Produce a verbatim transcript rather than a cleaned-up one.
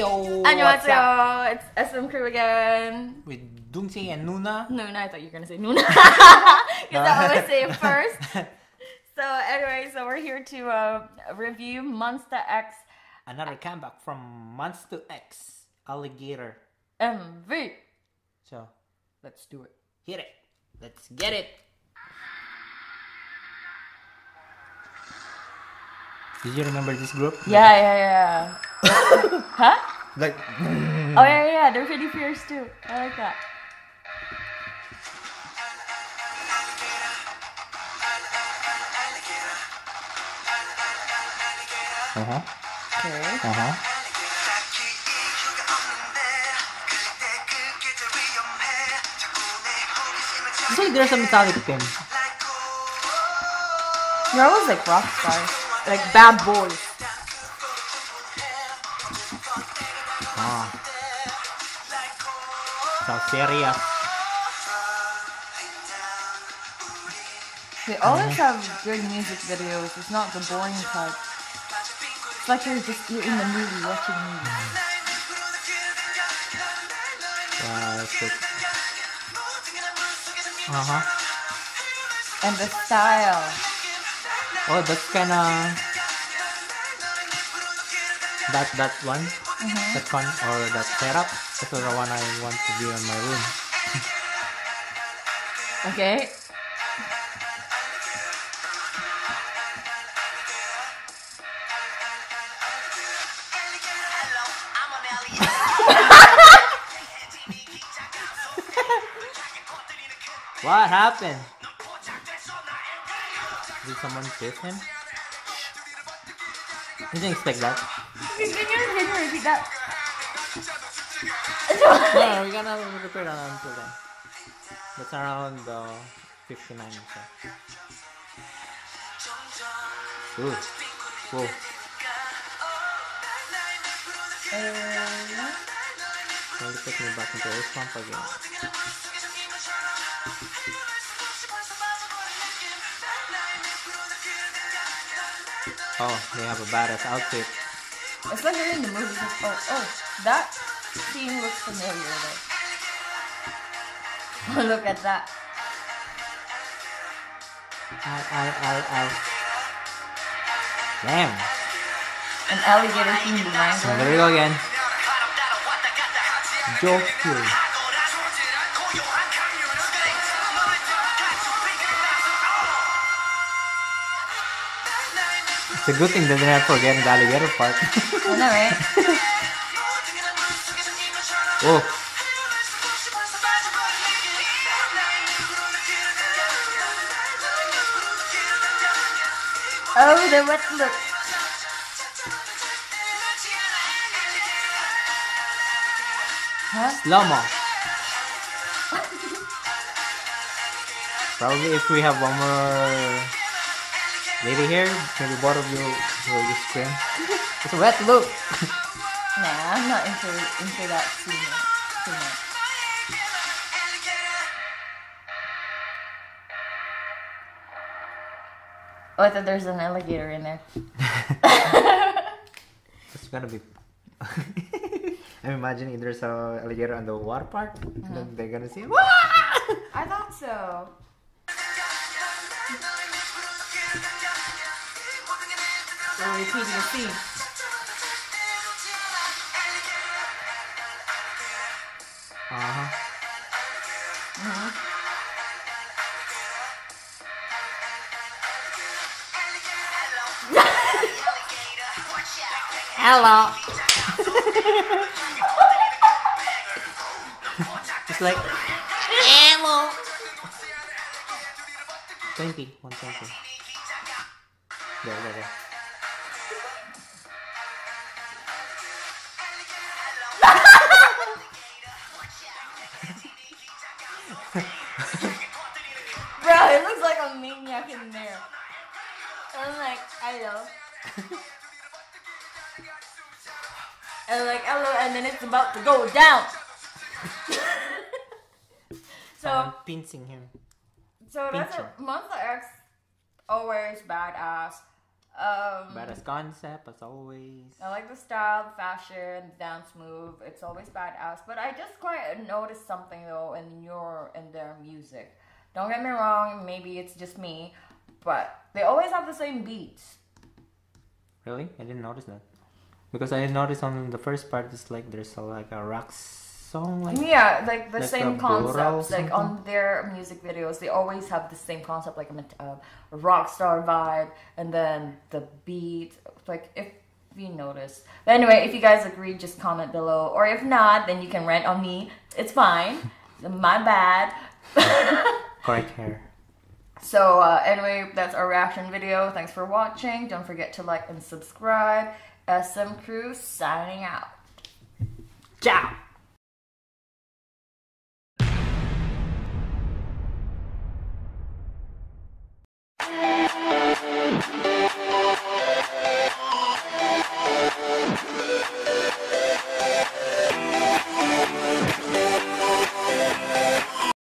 Heyo! Annyeonghaseyo! It's S M Crew again! With Dungsi and Nuna. Nuna, I thought you were gonna say Nuna. Because I always say it first. So anyway, so we're here to uh, review Monsta X. Another comeback from Monsta X Alligator M V. So let's do it. Hit it. Let's get it. Did you remember this group? Yeah, yeah, yeah. Huh? Like. Oh yeah, yeah. They're pretty fierce too. I like that. Uh huh. Okay. Uh huh. It's like there's a metallic thing. They're always like rock stars. Like bad boys. Ah. So serious. They always mm-hmm. have good music videos. It's not the boring type. It's like you're just you're in the movie watching a movie. Wow, sick. Uh-huh. And the style. Oh, that's kind of that that one, mm-hmm. that one or that setup. That's the one I want to be in my room. Okay. What happened? Did someone kiss him? Didn't expect that. Can you, can you repeat that? No, we're gonna repeat it until then. That's around uh, fifty-nine or so. Ooh. Whoa. Uh, I'll take me back into this pump again. Oh, they have a badass outfit. It's like they're in the movie. Oh, oh, that scene looks familiar though. Oh, look at that. Ow, ow, ow, ow. Damn. An alligator scene behind her. There we go again. Joker. It's a good thing that they have forgotten the alligator part. I know, right? Oh. Oh, the wet look. Huh? Slow-mo. Probably if we have one more lady here, maybe both of you will just scream. It's a wet look! Nah, I'm not into, into that scene too much. Oh, I thought there's an alligator in there. It's gonna be... I'm imagining there's an alligator on the water park, mm-hmm. and then they're gonna see it. I thought so. We're repeating the scene. Uh-huh. Uh-huh. Hello. It's like hello. Twenty. One twenty. There, there, there. Bro, it looks like a maniac in there. I'm like, hello. And like, hello, and then it's about to go down. So I'm pinching him. So that's it. Monsta X, always badass. Um, but as concept, as always. I like the style, fashion, dance move. It's always badass. But I just quite noticed something though in your in their music. Don't get me wrong. Maybe it's just me, but they always have the same beats. Really, I didn't notice that. Because I noticed on the first part, it's like there's a, like a rock song. Like, yeah, like the like same concepts. Like on their music videos, they always have the same concept, like a, a rock star vibe, and then the beat. Like if you notice. But anyway, if you guys agree, just comment below. Or if not, then you can rant on me. It's fine. My bad. Correct hair. So uh, anyway, that's our reaction video. Thanks for watching. Don't forget to like and subscribe. S M Crew signing out. Ciao!